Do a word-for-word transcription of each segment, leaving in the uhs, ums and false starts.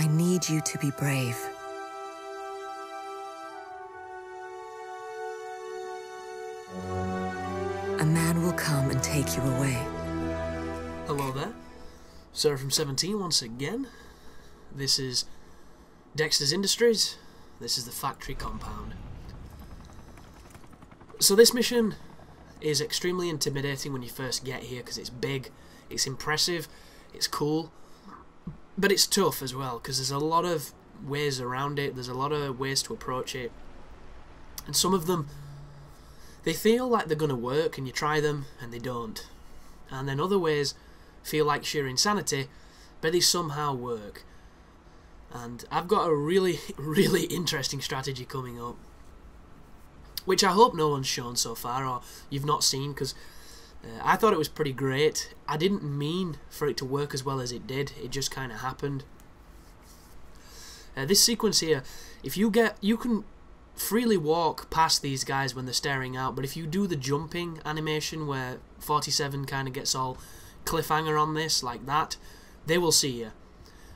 I need you to be brave. A man will come and take you away. Hello there. Sarah from seventeen once again. This is Dexter's Industries. This is the factory compound. So this mission is extremely intimidating when you first get here because it's big, it's impressive, it's cool, but it's tough as well because there's a lot of ways around it, there's a lot of ways to approach it, and some of them, they feel like they're going to work and you try them and they don't, and then other ways feel like sheer insanity but they somehow work. And I've got a really, really interesting strategy coming up, which I hope no one's shown so far, or you've not seen, because uh, I thought it was pretty great. I didn't mean for it to work as well as it did, it just kind of happened. Uh, this sequence here, if you get, you can freely walk past these guys when they're staring out, but if you do the jumping animation where forty-seven kind of gets all cliffhanger on this, like that, they will see you.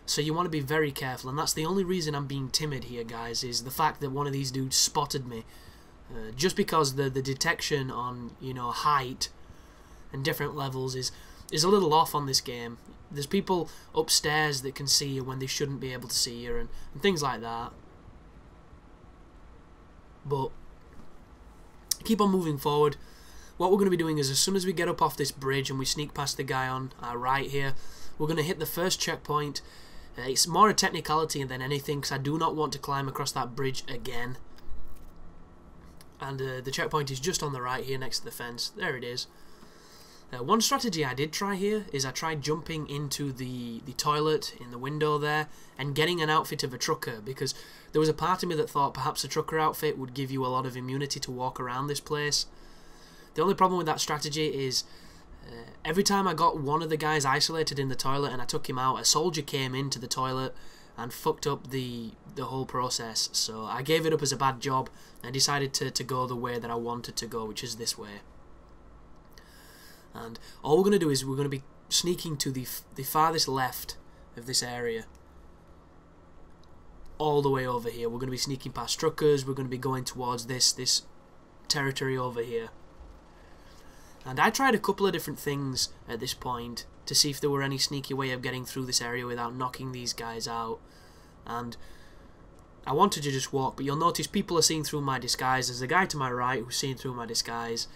So you want to be very careful, and that's the only reason I'm being timid here, guys, is the fact that one of these dudes spotted me. Uh, just because the the detection on, you know, height and different levels is is a little off on this game. There's people upstairs that can see you when they shouldn't be able to see you, and, and things like that. But keep on moving forward. What we're going to be doing is, as soon as we get up off this bridge and we sneak past the guy on our right here, we're going to hit the first checkpoint. Uh, it's more a technicality than anything, because I do not want to climb across that bridge again. And uh, the checkpoint is just on the right here, next to the fence. There it is. Uh, one strategy I did try here is I tried jumping into the, the toilet in the window there and getting an outfit of a trucker, because there was a part of me that thought perhaps a trucker outfit would give you a lot of immunity to walk around this place. The only problem with that strategy is, Uh, every time I got one of the guys isolated in the toilet and I took him out, a soldier came into the toilet and fucked up the the whole process. So I gave it up as a bad job and decided to, to go the way that I wanted to go, which is this way. And all we're going to do is we're going to be sneaking to the, f the farthest left of this area. All the way over here. We're going to be sneaking past truckers. We're going to be going towards this this territory over here. And I tried a couple of different things at this point to see if there were any sneaky way of getting through this area without knocking these guys out. And I wanted to just walk, but you'll notice people are seeing through my disguise. There's a guy to my right who's seeing through my disguise.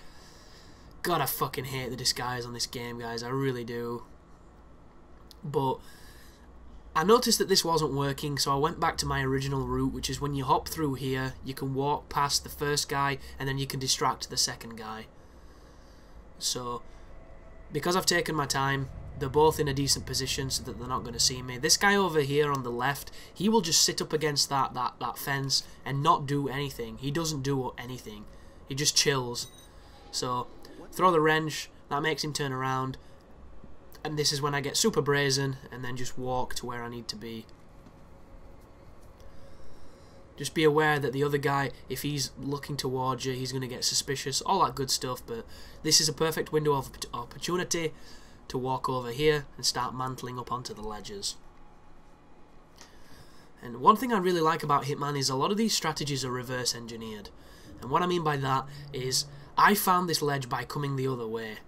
God, I fucking hate the disguise on this game, guys. I really do. But I noticed that this wasn't working, so I went back to my original route, which is when you hop through here, you can walk past the first guy, and then you can distract the second guy. So, because I've taken my time, they're both in a decent position so that they're not going to see me. This guy over here on the left, he will just sit up against that, that, that fence and not do anything. He doesn't do anything. He just chills. So, throw the wrench, that makes him turn around. And this is when I get super brazen and then just walk to where I need to be. Just be aware that the other guy, if he's looking towards you, he's going to get suspicious, all that good stuff, but this is a perfect window of opportunity to walk over here and start mantling up onto the ledges. And one thing I really like about Hitman is a lot of these strategies are reverse engineered. And what I mean by that is, I found this ledge by coming the other way.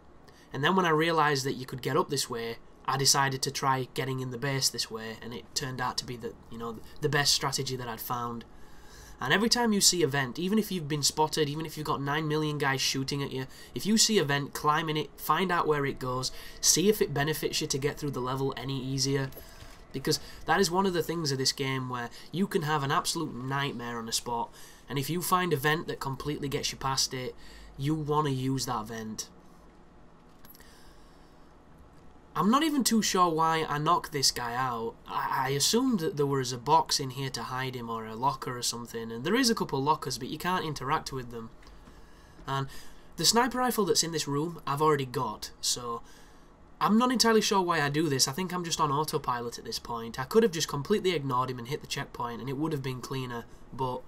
And then when I realised that you could get up this way, I decided to try getting in the base this way, and it turned out to be the, you know, the best strategy that I'd found. And every time you see a vent, even if you've been spotted, even if you've got nine million guys shooting at you, if you see a vent, climb in it, find out where it goes, see if it benefits you to get through the level any easier. Because that is one of the things of this game where you can have an absolute nightmare on a spot, and if you find a vent that completely gets you past it, you want to use that vent. I'm not even too sure why I knocked this guy out. I, I assumed that there was a box in here to hide him, or a locker or something, and there is a couple lockers, but you can't interact with them. And the sniper rifle that's in this room, I've already got, so I'm not entirely sure why I do this. I think I'm just on autopilot at this point. I could have just completely ignored him and hit the checkpoint, and it would have been cleaner, but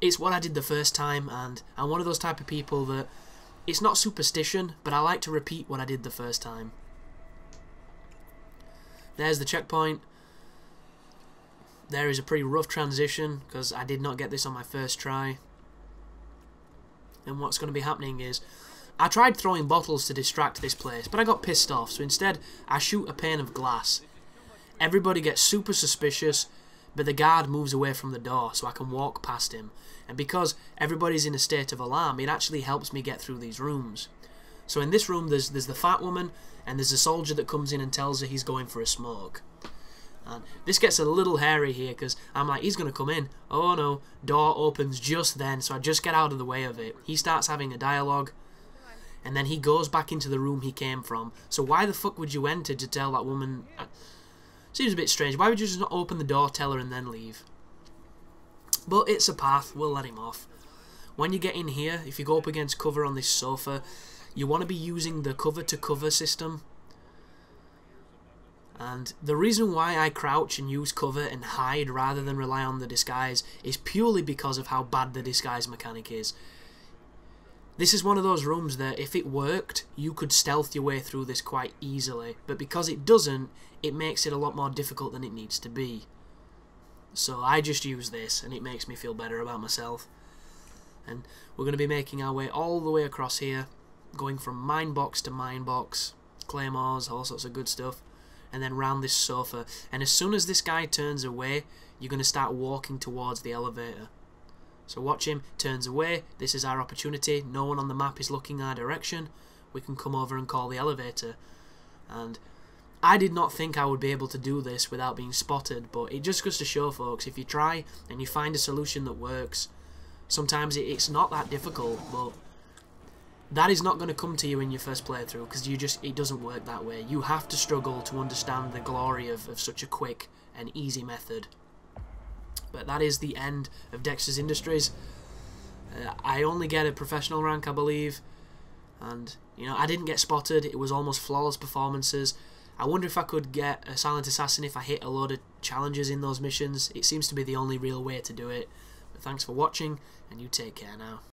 it's what I did the first time, and I'm one of those type of people that, it's not superstition, but I like to repeat what I did the first time. There's the checkpoint. there is a pretty rough transition because I did not get this on my first try. And what's going to be happening is, I tried throwing bottles to distract this place, but I got pissed off, so instead I shoot a pane of glass. Everybody gets super suspicious, but the guard moves away from the door so I can walk past him. And because everybody's in a state of alarm, it actually helps me get through these rooms. So in this room there's there's the fat woman, and there's a soldier that comes in and tells her he's going for a smoke. And this gets a little hairy here because I'm like, he's going to come in. Oh no, door opens just then, so I just get out of the way of it. He starts having a dialogue, and then he goes back into the room he came from. So why the fuck would you enter to tell that woman? Uh, seems a bit strange. Why would you just not open the door, tell her, and then leave? But it's a path. We'll let him off. When you get in here, if you go up against cover on this sofa, you want to be using the cover-to-cover system. And the reason why I crouch and use cover and hide rather than rely on the disguise is purely because of how bad the disguise mechanic is. This is one of those rooms that, if it worked, you could stealth your way through this quite easily. But because it doesn't, it makes it a lot more difficult than it needs to be. So I just use this, and it makes me feel better about myself. And we're going to be making our way all the way across here, going from mine box to mine box, claymores, all sorts of good stuff, and then round this sofa. And as soon as this guy turns away, you're going to start walking towards the elevator. So watch him, turns away, this is our opportunity, no one on the map is looking our direction, we can come over and call the elevator. And I did not think I would be able to do this without being spotted, but it just goes to show, folks, if you try and you find a solution that works, sometimes it's not that difficult, but that is not going to come to you in your first playthrough, because you just, it doesn't work that way. You have to struggle to understand the glory of, of such a quick and easy method. But that is the end of Dexter's Industries. Uh, I only get a professional rank, I believe. And, you know, I didn't get spotted. It was almost flawless performances. I wonder if I could get a Silent Assassin if I hit a load of challenges in those missions. It seems to be the only real way to do it. But thanks for watching, and you take care now.